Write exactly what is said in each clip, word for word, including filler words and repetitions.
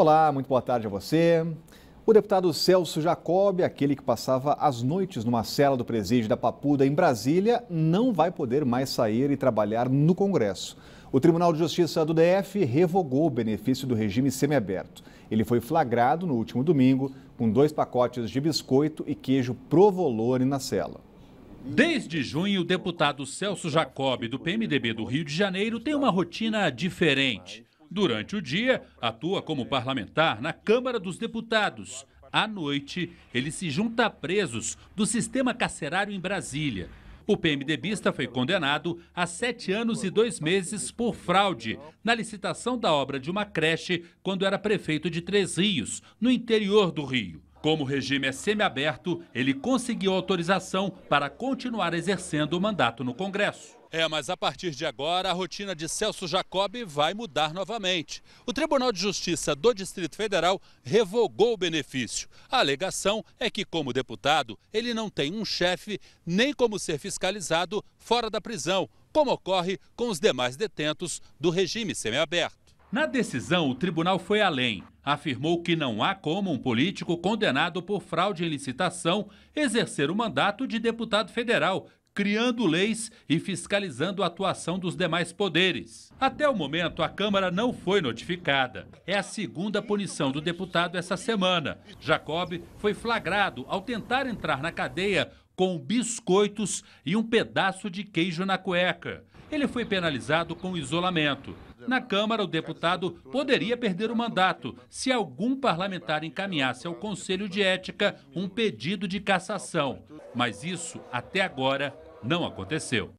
Olá, muito boa tarde a você. O deputado Celso Jacob, aquele que passava as noites numa cela do presídio da Papuda em Brasília, não vai poder mais sair e trabalhar no Congresso. O Tribunal de Justiça do D F revogou o benefício do regime semiaberto. Ele foi flagrado no último domingo com dois pacotes de biscoito e queijo provolone na cela. Desde junho, o deputado Celso Jacob, do P M D B do Rio de Janeiro, tem uma rotina diferente. Durante o dia, atua como parlamentar na Câmara dos Deputados. À noite, ele se junta a presos do sistema carcerário em Brasília. O PMDBista foi condenado a sete anos e dois meses por fraude na licitação da obra de uma creche quando era prefeito de Três Rios, no interior do Rio. Como o regime é semiaberto, ele conseguiu autorização para continuar exercendo o mandato no Congresso. É, mas a partir de agora, a rotina de Celso Jacob vai mudar novamente. O Tribunal de Justiça do Distrito Federal revogou o benefício. A alegação é que, como deputado, ele não tem um chefe nem como ser fiscalizado fora da prisão, como ocorre com os demais detentos do regime semiaberto. Na decisão, o tribunal foi além. Afirmou que não há como um político condenado por fraude em licitação exercer o mandato de deputado federal, criando leis e fiscalizando a atuação dos demais poderes. Até o momento, a Câmara não foi notificada. É a segunda punição do deputado essa semana. Jacob foi flagrado ao tentar entrar na cadeia com biscoitos e um pedaço de queijo na cueca. Ele foi penalizado com isolamento. Na Câmara, o deputado poderia perder o mandato se algum parlamentar encaminhasse ao Conselho de Ética um pedido de cassação. Mas isso, até agora, não aconteceu.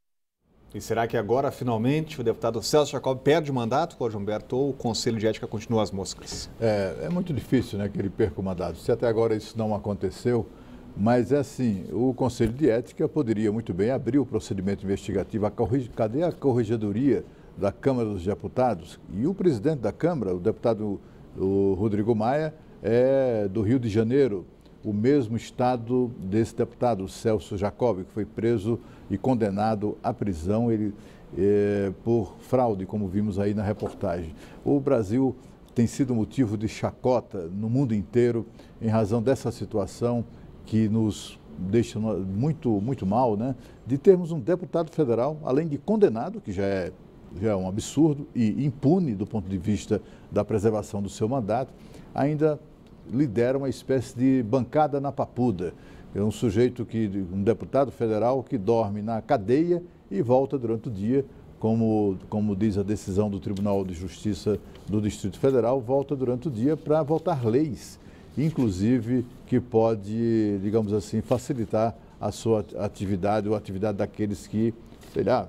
E será que agora, finalmente, o deputado Celso Jacob perde o mandato, Cláudio Humberto, ou o Conselho de Ética continua as moscas? É, é muito difícil, né, que ele perca o mandato. Se até agora isso não aconteceu, mas é assim, o Conselho de Ética poderia muito bem abrir o procedimento investigativo. A corrig... Cadê a corregedoria da Câmara dos Deputados? E o presidente da Câmara, o deputado o Rodrigo Maia, é do Rio de Janeiro, o mesmo estado desse deputado, Celso Jacob, que foi preso e condenado à prisão ele, é, por fraude, como vimos aí na reportagem. O Brasil tem sido motivo de chacota no mundo inteiro em razão dessa situação que nos deixa muito, muito mal, né? De termos um deputado federal, além de condenado, que já é já é um absurdo e impune do ponto de vista da preservação do seu mandato, ainda lidera uma espécie de bancada na Papuda. É um sujeito, que, um deputado federal que dorme na cadeia e volta durante o dia, como, como diz a decisão do Tribunal de Justiça do Distrito Federal, volta durante o dia para votar leis, inclusive que pode, digamos assim, facilitar a sua atividade ou a atividade daqueles que, sei lá,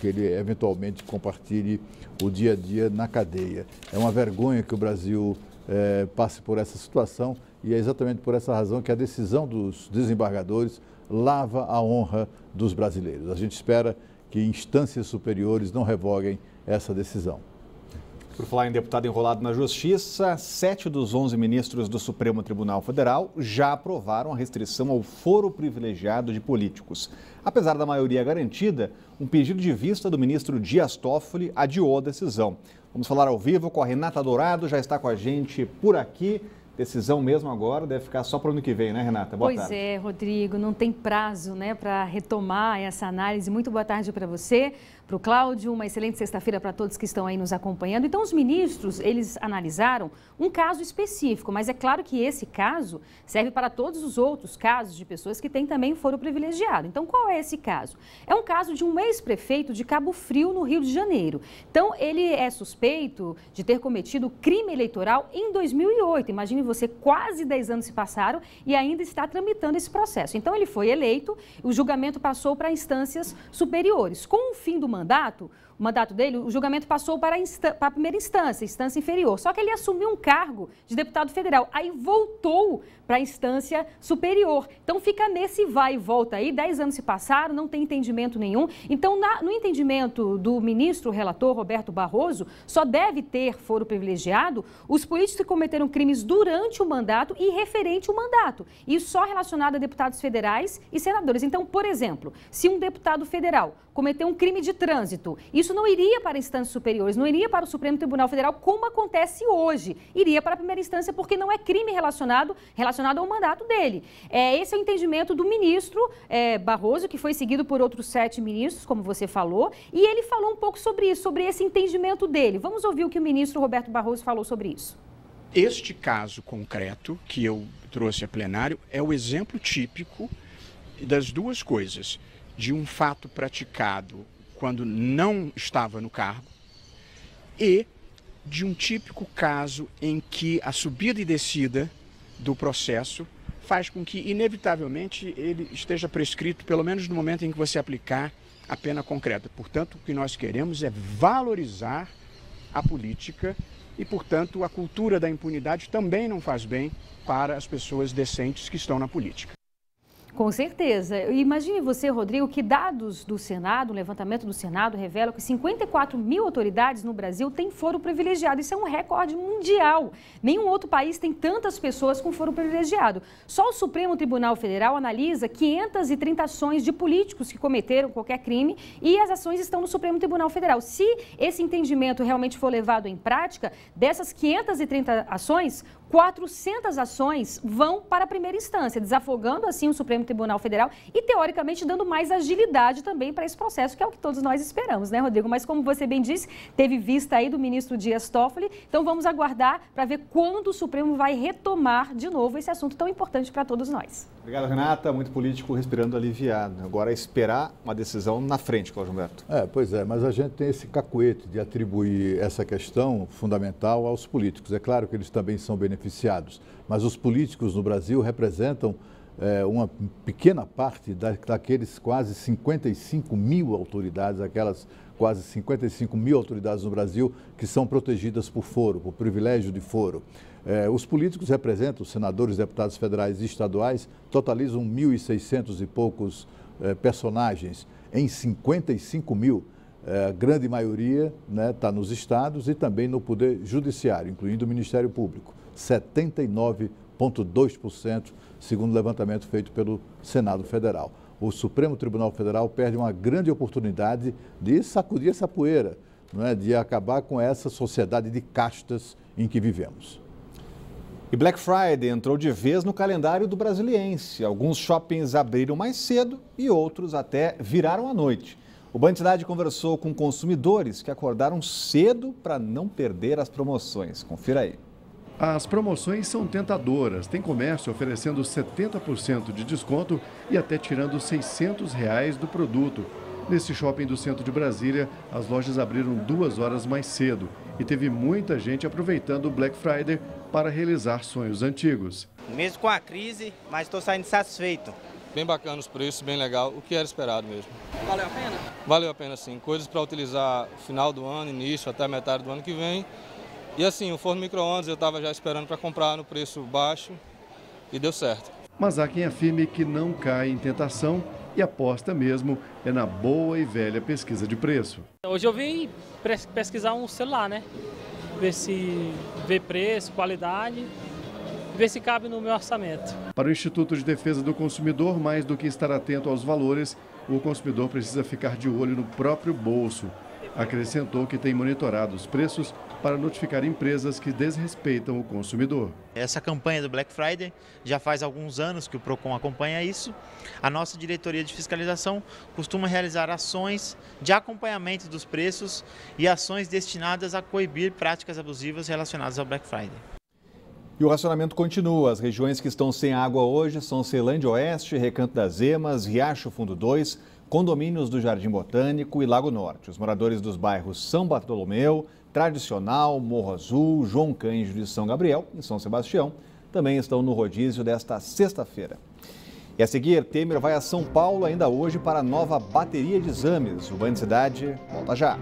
que ele eventualmente compartilhe o dia a dia na cadeia. É uma vergonha que o Brasil eh, passe por essa situação e é exatamente por essa razão que a decisão dos desembargadores lava a honra dos brasileiros. A gente espera que instâncias superiores não revoguem essa decisão. Por falar em deputado enrolado na Justiça, sete dos onze ministros do Supremo Tribunal Federal já aprovaram a restrição ao foro privilegiado de políticos. Apesar da maioria garantida, um pedido de vista do ministro Dias Toffoli adiou a decisão. Vamos falar ao vivo com a Renata Dourado, já está com a gente por aqui. Decisão mesmo agora deve ficar só para o ano que vem, né, Renata? Boa tarde. Pois é, Rodrigo, não tem prazo, né, para retomar essa análise. Muito boa tarde para você, para o Cláudio, uma excelente sexta-feira para todos que estão aí nos acompanhando. Então, os ministros, eles analisaram um caso específico, mas é claro que esse caso serve para todos os outros casos de pessoas que têm também foro privilegiado. Então, qual é esse caso? É um caso de um ex-prefeito de Cabo Frio, no Rio de Janeiro. Então, ele é suspeito de ter cometido crime eleitoral em dois mil e oito, imagine você, quase dez anos se passaram e ainda está tramitando esse processo. Então, ele foi eleito, o julgamento passou para instâncias superiores. Com o fim do mandato, o mandato dele, o julgamento passou para a primeira instância, instância inferior. Só que ele assumiu um cargo de deputado federal, aí voltou para a instância superior. Então, fica nesse vai e volta aí, dez anos se passaram, não tem entendimento nenhum. Então, na, no entendimento do ministro relator, Roberto Barroso, só deve ter foro privilegiado os políticos que cometeram crimes durante o mandato e referente ao mandato, e só relacionado a deputados federais e senadores. Então, por exemplo, se um deputado federal cometeu um crime de trânsito e isso não iria para instâncias superiores, não iria para o Supremo Tribunal Federal, como acontece hoje. Iria para a primeira instância porque não é crime relacionado, relacionado ao mandato dele. É, esse é o entendimento do ministro é, Barroso, que foi seguido por outros sete ministros, como você falou, e ele falou um pouco sobre isso, sobre esse entendimento dele. Vamos ouvir o que o ministro Roberto Barroso falou sobre isso. Este caso concreto que eu trouxe a plenário é o exemplo típico das duas coisas, de um fato praticado quando não estava no cargo e de um típico caso em que a subida e descida do processo faz com que, inevitavelmente, ele esteja prescrito, pelo menos no momento em que você aplicar a pena concreta. Portanto, o que nós queremos é valorizar a política e, portanto, a cultura da impunidade também não faz bem para as pessoas decentes que estão na política. Com certeza. Imagine você, Rodrigo, que dados do Senado, um levantamento do Senado, revela que cinquenta e quatro mil autoridades no Brasil têm foro privilegiado. Isso é um recorde mundial. Nenhum outro país tem tantas pessoas com foro privilegiado. Só o Supremo Tribunal Federal analisa quinhentas e trinta ações de políticos que cometeram qualquer crime e as ações estão no Supremo Tribunal Federal. Se esse entendimento realmente for levado em prática, dessas quinhentas e trinta ações, quatrocentas ações vão para a primeira instância, desafogando assim o Supremo Tribunal Federal e, teoricamente, dando mais agilidade também para esse processo, que é o que todos nós esperamos, né, Rodrigo? Mas, como você bem disse, teve vista aí do ministro Dias Toffoli, então vamos aguardar para ver quando o Supremo vai retomar de novo esse assunto tão importante para todos nós. Obrigado, Renata. Muito político respirando aliviado. Agora é esperar uma decisão na frente, Cláudio Humberto. É, pois é, mas a gente tem esse cacuete de atribuir essa questão fundamental aos políticos. É claro que eles também são beneficiados. beneficiados, mas os políticos no Brasil representam é, uma pequena parte da, daqueles quase cinquenta e cinco mil autoridades, aquelas quase cinquenta e cinco mil autoridades no Brasil que são protegidas por foro, por privilégio de foro. É, os políticos representam, os senadores, deputados federais e estaduais, totalizam mil e seiscentos e poucos é, personagens em cinquenta e cinco mil. A grande maioria está, né, nos estados e também no Poder Judiciário, incluindo o Ministério Público. setenta e nove vírgula dois por cento, segundo o levantamento feito pelo Senado Federal. O Supremo Tribunal Federal perde uma grande oportunidade de sacudir essa poeira, né, de acabar com essa sociedade de castas em que vivemos. E Black Friday entrou de vez no calendário do brasiliense. Alguns shoppings abriram mais cedo e outros até viraram à noite. O Band Cidade conversou com consumidores que acordaram cedo para não perder as promoções. Confira aí. As promoções são tentadoras. Tem comércio oferecendo setenta por cento de desconto e até tirando seiscentos reais do produto. Nesse shopping do centro de Brasília, as lojas abriram duas horas mais cedo e teve muita gente aproveitando o Black Friday para realizar sonhos antigos. Mesmo com a crise, mas estou saindo satisfeito. Bem bacana os preços, bem legal, o que era esperado mesmo. Valeu a pena? Valeu a pena, sim. Coisas para utilizar final do ano, início, até metade do ano que vem. E assim, o forno micro-ondas eu estava já esperando para comprar no preço baixo e deu certo. Mas há quem afirme que não cai em tentação e aposta mesmo é na boa e velha pesquisa de preço. Hoje eu vim pesquisar um celular, né? Ver se vê preço, qualidade, ver se cabe no meu orçamento. Para o Instituto de Defesa do Consumidor, mais do que estar atento aos valores, o consumidor precisa ficar de olho no próprio bolso. Acrescentou que tem monitorado os preços para notificar empresas que desrespeitam o consumidor. Essa campanha do Black Friday já faz alguns anos que o PROCON acompanha isso. A nossa diretoria de fiscalização costuma realizar ações de acompanhamento dos preços e ações destinadas a coibir práticas abusivas relacionadas ao Black Friday. E o racionamento continua. As regiões que estão sem água hoje são Ceilândia Oeste, Recanto das Emas, Riacho Fundo dois, condomínios do Jardim Botânico e Lago Norte. Os moradores dos bairros São Bartolomeu, Tradicional, Morro Azul, João Cândido e São Gabriel, em São Sebastião, também estão no rodízio desta sexta-feira. E a seguir, Temer vai a São Paulo ainda hoje para a nova bateria de exames. O Band Cidade volta já.